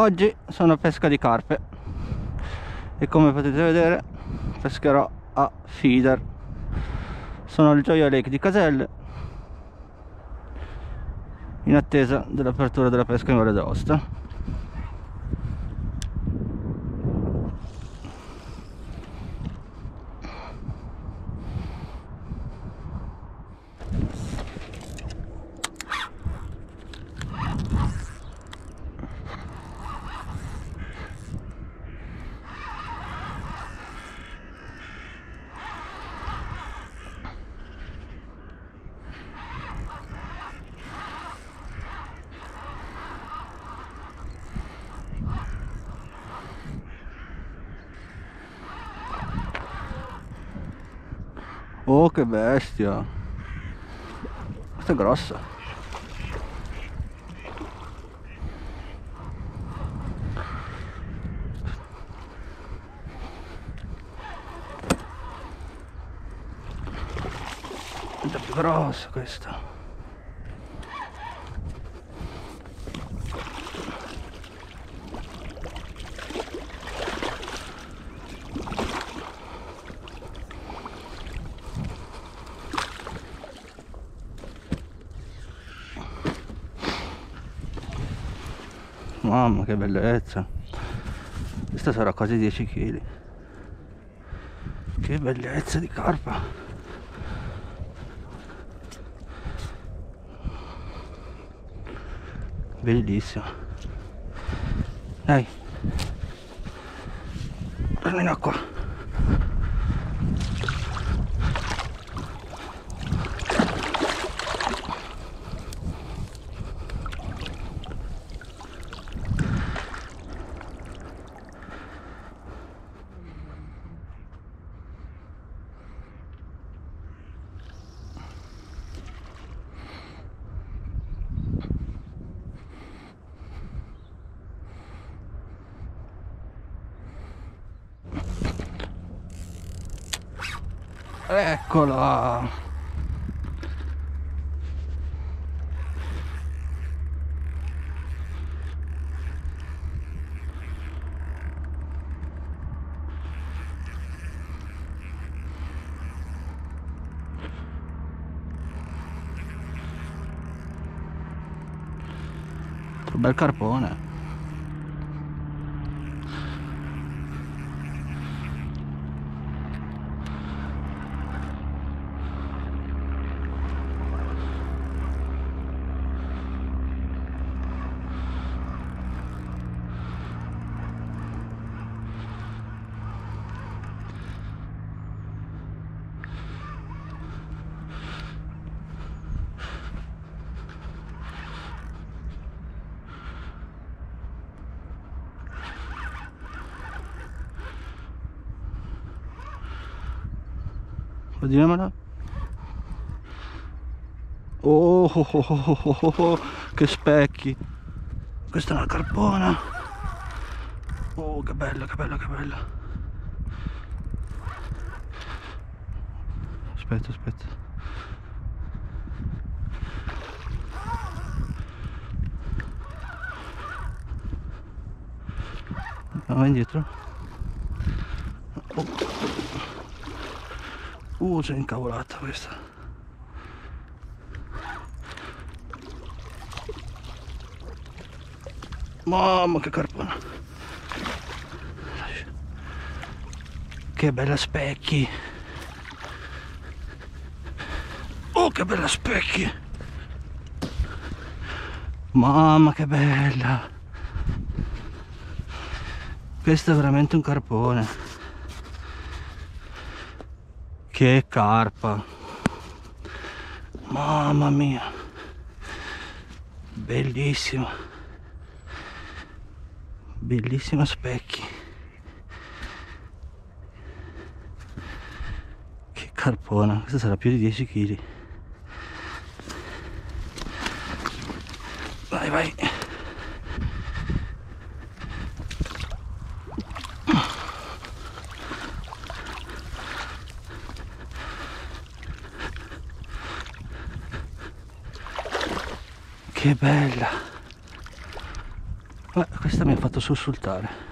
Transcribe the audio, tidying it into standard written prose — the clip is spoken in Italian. Oggi sono a pesca di carpe e come potete vedere pescherò a feeder. Sono al Gioia Lake di Caselle in attesa dell'apertura della pesca in Valle d'Aosta. Oh, che bestia! Questa è grossa! È più grossa questa! Mamma, che bellezza! Questa sarà quasi 10 kg. Che bellezza di carpa! Bellissima! Dai! Torna in acqua! Eccola! Un bel carpone! Vediamola. Oh, che specchi. Questa è una carpona. Oh, che bella, che bella, che bella. Aspetta. Andiamo indietro. Si è incavolata questa. Mamma, che carpona. Che bella specchi. Oh, che bella specchi. Mamma, che bella. Questo è veramente un carpone. Che carpa, mamma mia, bellissima specchi. Che carpona, questa sarà più di 10 kg. Vai. Che bella! Questa mi ha fatto sussultare.